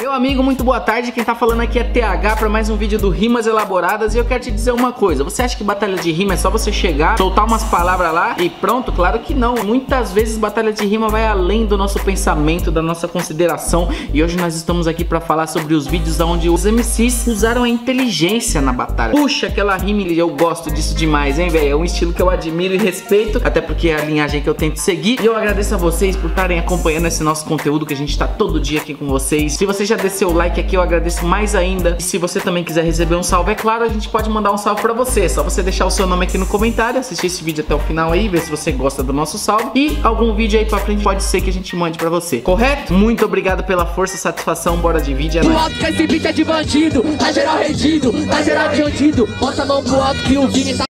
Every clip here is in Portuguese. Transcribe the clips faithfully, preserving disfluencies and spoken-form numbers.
Meu amigo, muito boa tarde, quem tá falando aqui é T H para mais um vídeo do Rimas Elaboradas. E eu quero te dizer uma coisa, você acha que batalha de rima é só você chegar, soltar umas palavras lá e pronto? Claro que não, muitas vezes batalha de rima vai além do nosso pensamento, da nossa consideração. E hoje nós estamos aqui para falar sobre os vídeos onde os M Cs usaram a inteligência na batalha. Puxa, aquela rima, eu gosto disso demais, hein, velho? É um estilo que eu admiro e respeito, até porque é a linhagem que eu tento seguir. E eu agradeço a vocês por estarem acompanhando esse nosso conteúdo que a gente tá todo dia aqui com vocês. Se vocês já desceu o like aqui, eu agradeço mais ainda. E se você também quiser receber um salve, é claro, a gente pode mandar um salve pra você. É só você deixar o seu nome aqui no comentário, assistir esse vídeo até o final aí, ver se você gosta do nosso salve. E algum vídeo aí pra frente pode ser que a gente mande pra você, correto? Muito obrigado pela força, satisfação, bora de vídeo, é nóis. O alto que esse beat é de bandido, tá geral rendido, tá geral rendido. Mostra a mão pro alto que o Vini tá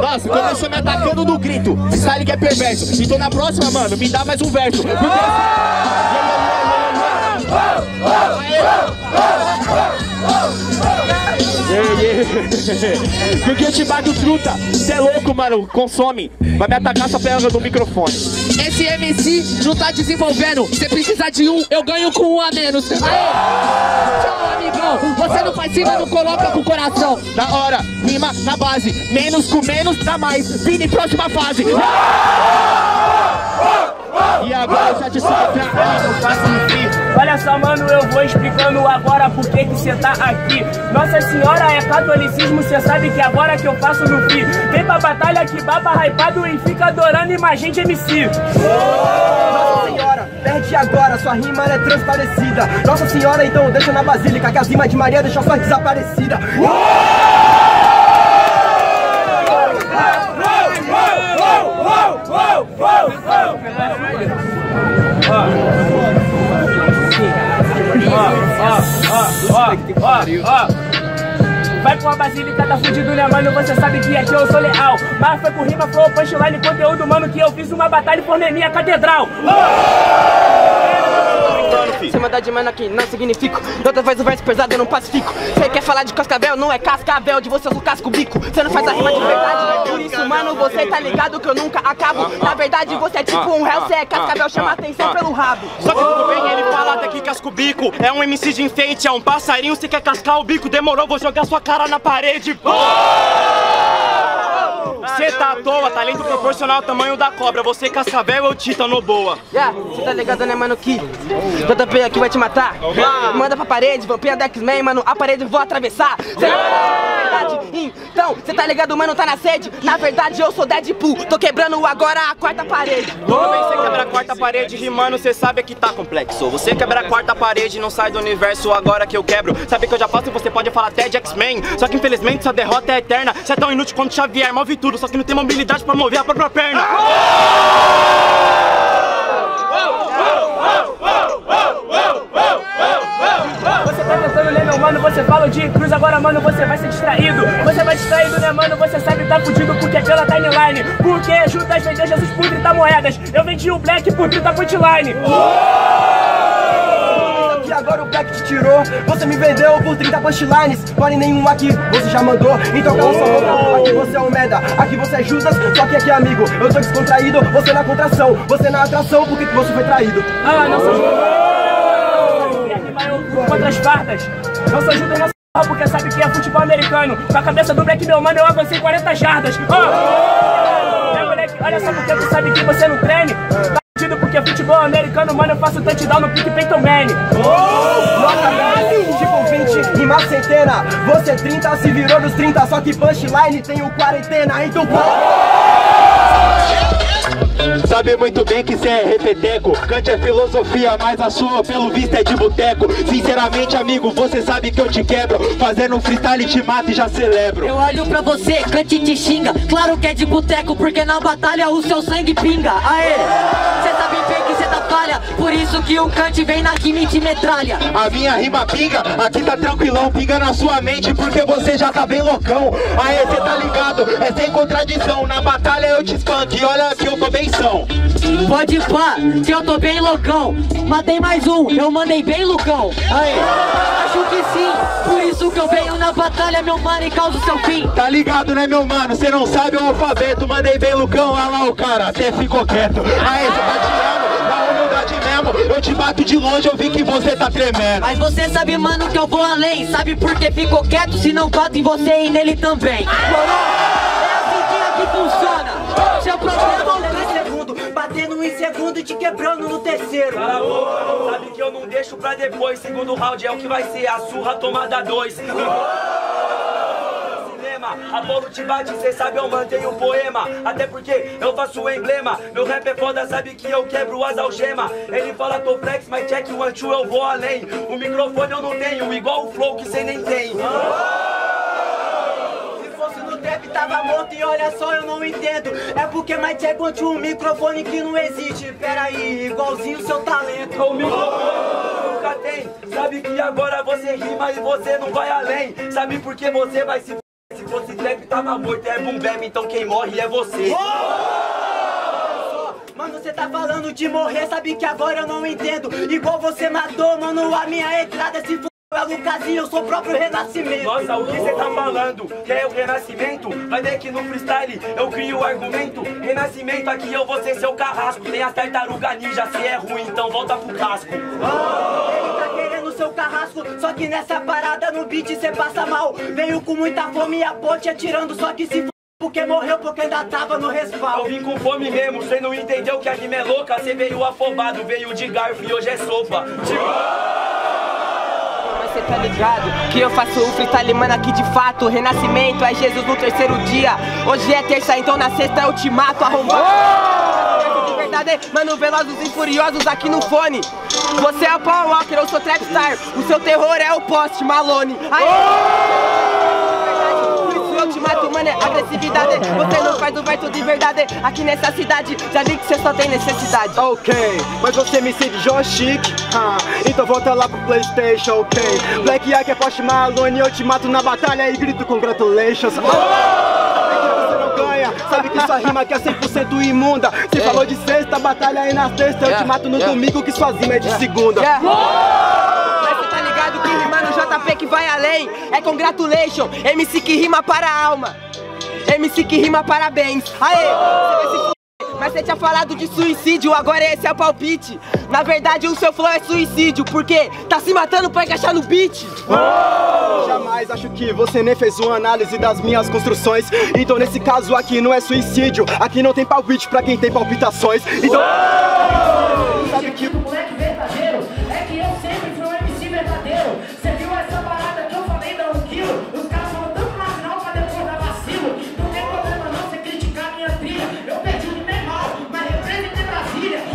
Nossa, começou me atacando do grito. Style que é perverso. Então na próxima, mano, me dá mais um verso. Porque... Porque eu te bato truta. Cê é louco, mano, consome. Vai me atacar só pegando do microfone. Esse M C não tá desenvolvendo. Cê precisa de um, eu ganho com um a menos. Aê! Tchau, amigão. Você não faz cima, não coloca com o coração. Da hora, rima na base. Menos com menos dá mais. Vini, próxima fase. E agora eu já te saco. Olha só, mano, eu vou explicando agora por que que cê tá aqui. Nossa Senhora é catolicismo, cê sabe que agora que eu faço no fim. Vem pra batalha que baba hypado e fica adorando Imagente M C. Nossa Senhora, perde agora, sua rima é transparecida. Nossa Senhora, então deixa na basílica, que a rima de Maria deixou só desaparecida. Ó, ó, ó, vai com a basílica, tá fudido, né, mano? Você sabe que aqui eu sou leal. Mas foi com rima, flow, punchline, conteúdo, mano, que eu fiz uma batalha e formei minha catedral. Você mandar de mano aqui, não significo. Outra vez o verso pesado, eu não pacifico. Você quer falar de cascavel? Não é cascavel, de você é o casco-bico. Você não faz a rima de verdade. Por isso, mano, você tá ligado que eu nunca acabo. Na verdade, você é tipo um réu, você é cascavel, chama atenção pelo rabo. Só que tudo bem, ele fala até que casco-bico é um M C de enfeite, é um passarinho. Você quer cascar o bico, demorou, vou jogar sua cara na parede. Você tá à toa, talento proporcional ao tamanho da cobra. Você cascavel ou titano boa? Yeah, você tá ligado, né, mano, que J P aqui vai te matar. Ah, manda pra parede, vampira da X-Men, mano, a parede eu vou atravessar. Cê não tá ligado, então, você tá ligado, mano, tá na sede. Na verdade eu sou Deadpool, tô quebrando agora a quarta parede. Tudo bem, você quebra a quarta parede, rimando, você sabe que tá complexo. Você quebra a quarta parede, não sai do universo agora que eu quebro. Sabe que eu já faço e você pode falar até de X-Men. Só que infelizmente sua derrota é eterna. Você é tão inútil quanto Xavier, move tudo, só que não tem mobilidade pra mover a própria perna. Você tá tentando ler, meu mano, você fala de cruz, agora, mano, você vai ser distraído. Você vai distraído, né, mano, você sabe tá fudido porque é pela timeline. Porque Judas vendeu Jesus por trinta moedas, eu vendi o Black por trinta punchline. Agora o Black te tirou, você me vendeu por trinta punchlines. Porém nenhum aqui você já mandou, então cala sua boca. Aqui você é um merda, aqui você é Judas. Só que aqui, amigo, eu tô descontraído. Você na contração, você na atração. Por que que você foi traído? Ah, não sou Judas contra as fardas. Não sou Judas nessa porra, porque sabe que é futebol americano. Com a cabeça do Black, meu mano, eu avancei quarenta jardas. Ah, moleque, olha só, porque tu sabe que você não treme. Porque futebol americano, mano, eu faço touchdown no pique Peyton Manning. Oh, nossa, velho, tipo vinte, rima centena. Você trinta, se virou nos trinta. Só que punchline tem o quarentena, então sabe muito bem que cê é repeteco. Kant é filosofia, mas a sua pelo visto é de boteco. Sinceramente, amigo, você sabe que eu te quebro. Fazendo freestyle te mato e já celebro. Eu olho pra você, Kant te xinga. Claro que é de boteco, porque na batalha o seu sangue pinga. Aê! Cê sabe bem que cê tá falha, por isso que o Kant vem na rima e te metralha. A minha rima pinga, aqui tá tranquilão. Pinga na sua mente, porque você já tá bem loucão. Aê, cê tá ligado, é sem contradição. Na batalha eu te espanco e olha que eu tô bem são. Pode pá, que eu tô bem loucão. Matei mais um, eu mandei bem loucão. Aê, acho que sim, por isso que eu venho na batalha, meu mano, e causa o seu fim. Tá ligado, né, meu mano, cê não sabe o alfabeto. Mandei bem loucão, olha lá o cara, até ficou quieto. Aê, cê tá tirando. pode mesmo, eu te bato de longe, eu vi que você tá tremendo. Mas você sabe, mano, que eu vou além. Sabe por que ficou quieto, se não bato em você e nele também. É a que funciona. Seu problema é o segundo, batendo em segundo e te quebrando no terceiro. Cala, sabe que eu não deixo pra depois. Segundo round é o que vai ser, a surra tomada dois. Apolo te bate, cê sabe, eu mantenho o poema. Até porque eu faço o emblema. Meu rap é foda, sabe que eu quebro as algemas. Ele fala, tô flex, mas check one, two, eu vou além. O microfone eu não tenho, igual o flow que cê nem tem. Se fosse no trap tava morto e olha só, eu não entendo. É porque mais check one, two, um microfone que não existe. Pera aí, igualzinho o seu talento. O microfone nunca tem. Sabe que agora você rima e você não vai além. Sabe por que você vai se... Se fosse trap tava morto, é boom bap, então quem morre é você. Oh! Mano, você tá falando de morrer, sabe que agora eu não entendo. Igual você matou, mano, a minha entrada se f***, é Lucas e eu sou o próprio renascimento. Nossa, o que você tá falando? Que é o renascimento? Vai ver que no freestyle eu crio o argumento. Renascimento, aqui eu vou ser seu carrasco. Tem as tartaruga ninja, se é ruim, então volta pro casco. Oh! Seu carrasco, só que nessa parada no beat cê passa mal. Veio com muita fome e a ponte atirando, só que se f... porque morreu, porque ainda tava no respaldo. Eu vim com fome mesmo, cê não entendeu que a rima é louca. Cê veio afobado, veio de garfo e hoje é sopa. Mas cê tá ligado que eu faço o freestyle, mano, aqui de fato. Renascimento é Jesus no terceiro dia. Hoje é terça, então na sexta eu te mato, arrombado. Mano, velozes e furiosos aqui no fone. Você é o Paul Walker, eu sou Trapstar. O seu terror é o poste, Malone. Aí, oh! Por isso eu te mato, mano, é agressividade. Você não faz o verso de verdade aqui nessa cidade. Já vi que você só tem necessidade. Ok, mas você me sente Joe Chique, huh? Então volta lá pro PlayStation, ok. Black Jack é poste, Malone. Eu te mato na batalha e grito congratulations. Oh! Sabe que sua rima aqui é cem por cento imunda. Você yeah. falou de sexta, batalha aí na sexta. Eu yeah. te mato no yeah. domingo, que sua rima é de yeah. segunda. Yeah. Oh! Mas você tá ligado que rimar no J P que vai além. É congratulation, M C que rima para a alma. M C que rima parabéns. Aê, oh! Você vai se... Mas você tinha falado de suicídio, agora esse é o palpite. Na verdade o seu flow é suicídio, porque tá se matando pra encaixar no beat. Oh! Jamais, acho que você nem fez uma análise das minhas construções. Então nesse caso aqui não é suicídio, aqui não tem palpite pra quem tem palpitações. Então... Oh! Sabe que o moleque verdadeiro é que eu sempre fui um M C verdadeiro. Você viu essa parada que eu falei da um quilo? Os caras falam tanto na final pra depois dar vacilo. Não tem problema não você criticar a minha trilha. Eu perdi no normal, mas representei Brasília. Oh!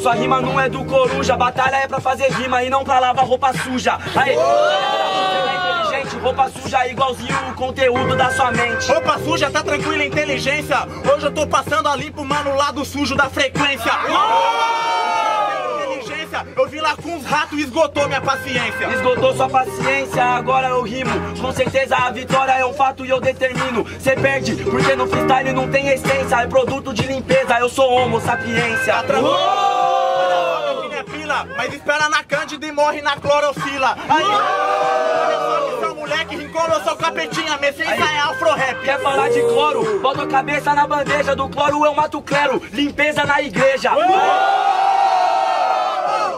Sua rima não é do coruja, batalha é pra fazer rima e não pra lavar roupa suja. Aí, oh! É inteligente, roupa suja é igualzinho o conteúdo da sua mente. Roupa suja, tá tranquila, inteligência. Hoje eu tô passando a limpo, mano, o lado sujo da frequência. Oh! Oh! Inteligência, eu vim lá com uns ratos e esgotou minha paciência. Esgotou sua paciência, agora eu rimo. Com certeza a vitória é um fato e eu determino. Cê perde, porque no freestyle não tem essência. É produto de limpeza, eu sou homo sapiência. Tá mas espera na cândida e morre na clorofila. Aí, olha só que seu moleque rincou, eu sou capetinha, minha essência é afro-rap. Quer falar de cloro? Bota a cabeça na bandeja, do cloro eu mato o clero, limpeza na igreja. Uou!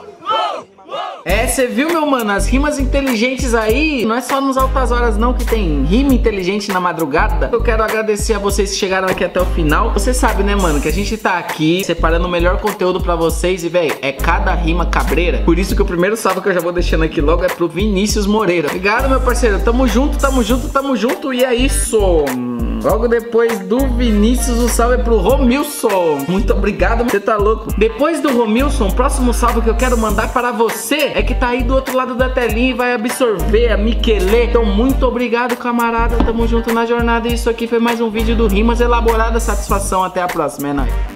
Uou! Uou! Uou! É, você viu, meu mano, as rimas inteligentes aí. Não é só nos altas horas não que tem rima inteligente na madrugada. Eu quero agradecer a vocês que chegaram aqui até o final. Você sabe, né, mano, que a gente tá aqui separando o melhor conteúdo pra vocês. E, velho, é cada rima cabreira. Por isso que o primeiro salve que eu já vou deixando aqui logo é pro Vinícius Moreira. Obrigado, meu parceiro. Tamo junto, tamo junto, tamo junto. E é isso. Logo depois do Vinícius, o salve é pro Romilson. Muito obrigado, você tá louco. Depois do Romilson, o próximo salve que eu quero mandar para você é que tá aí do outro lado da telinha e vai absorver a Miquelê. Então muito obrigado, camarada. Tamo junto na jornada. E isso aqui foi mais um vídeo do Rimas Elaboradas. Satisfação, até a próxima, é nóis.